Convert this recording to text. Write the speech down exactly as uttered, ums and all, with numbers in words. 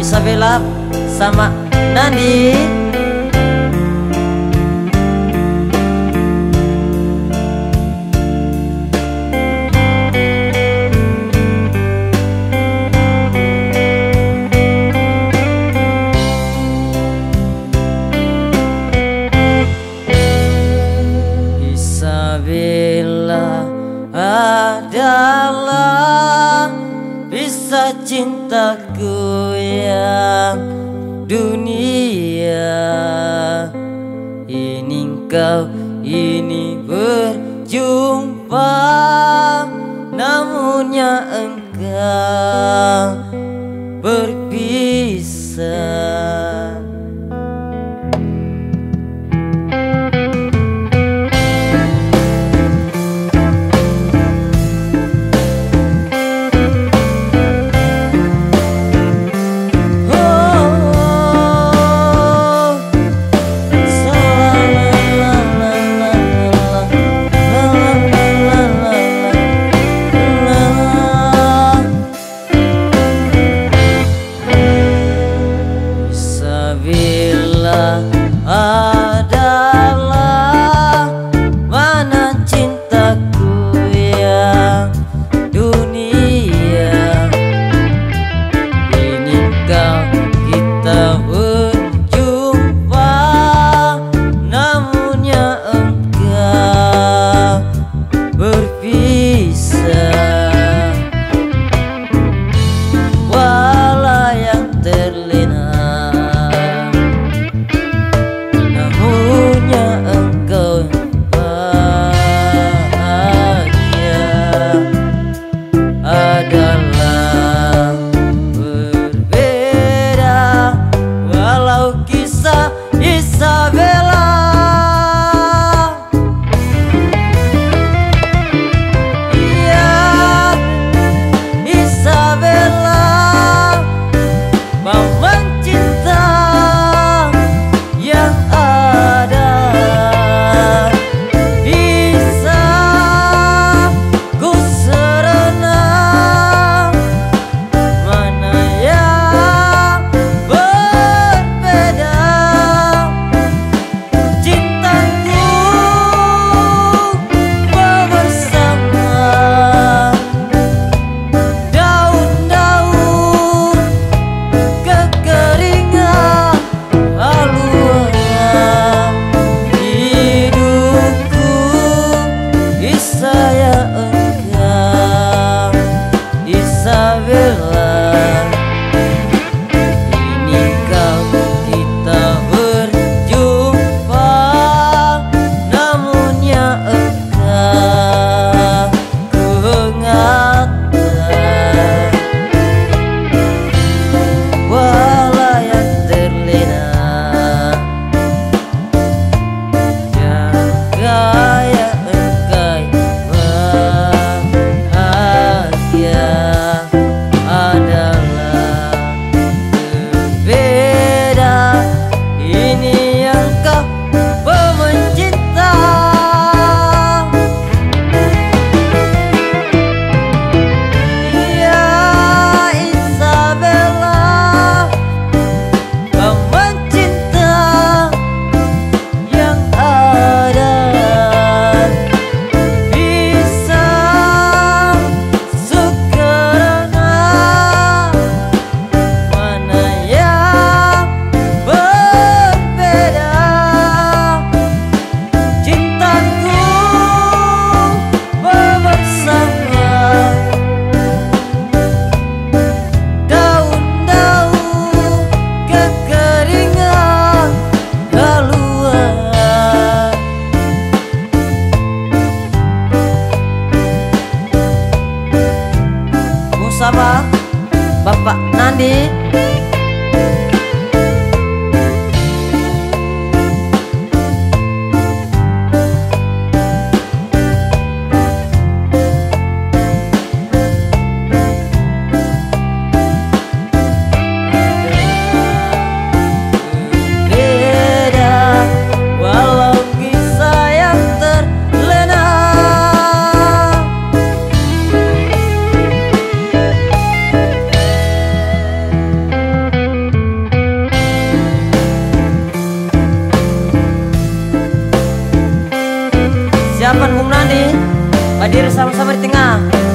Isabella sama Nani. Isabella adalah bisa cintaku yang dunia ini, kau ini berjumpa, namunnya engkau berpisah. tadi, hadir sama-sama di tengah.